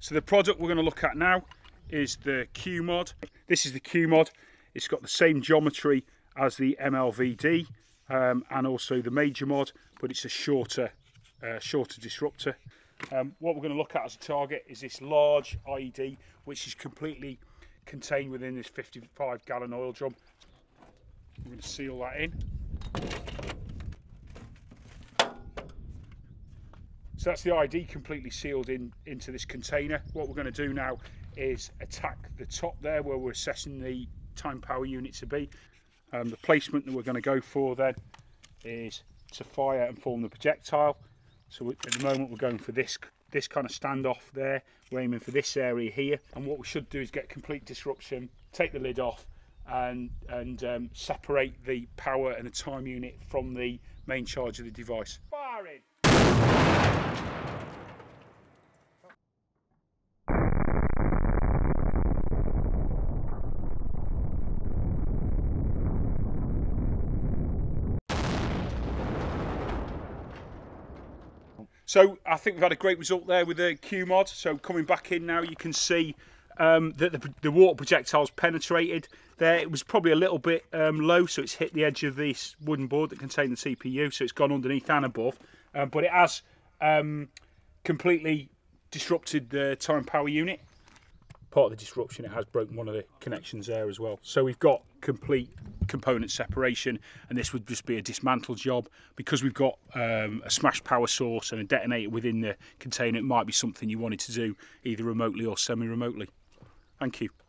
So the product we're going to look at now is the QMod. This is the QMod. It's got the same geometry as the MLVD and also the major mod, but it's a shorter disruptor. What we're going to look at as a target is this large IED, which is completely contained within this 55-gallon oil drum. We're going to seal that in. So that's the IED completely sealed in into this container. What we're going to do now is attack the top there where we're assessing the time power unit to be. The placement that we're going to go for then is to fire and form the projectile. So at the moment we're going for this kind of standoff there. We're aiming for this area here, and what we should do is get complete disruption, take the lid off and separate the power and the time unit from the main charge of the device. Firing! So I think we've had a great result there with the QMod. So coming back in now, you can see that the water projectile's penetrated there. It was probably a little bit low, so it's hit the edge of this wooden board that contained the CPU, so it's gone underneath and above. But it has completely disrupted the time power unit. Part of the disruption, it has broken one of the connections there as well. So we've got complete component separation, and this would just be a dismantle job. Because we've got a smashed power source and a detonator within the container, it might be something you wanted to do either remotely or semi-remotely. Thank you.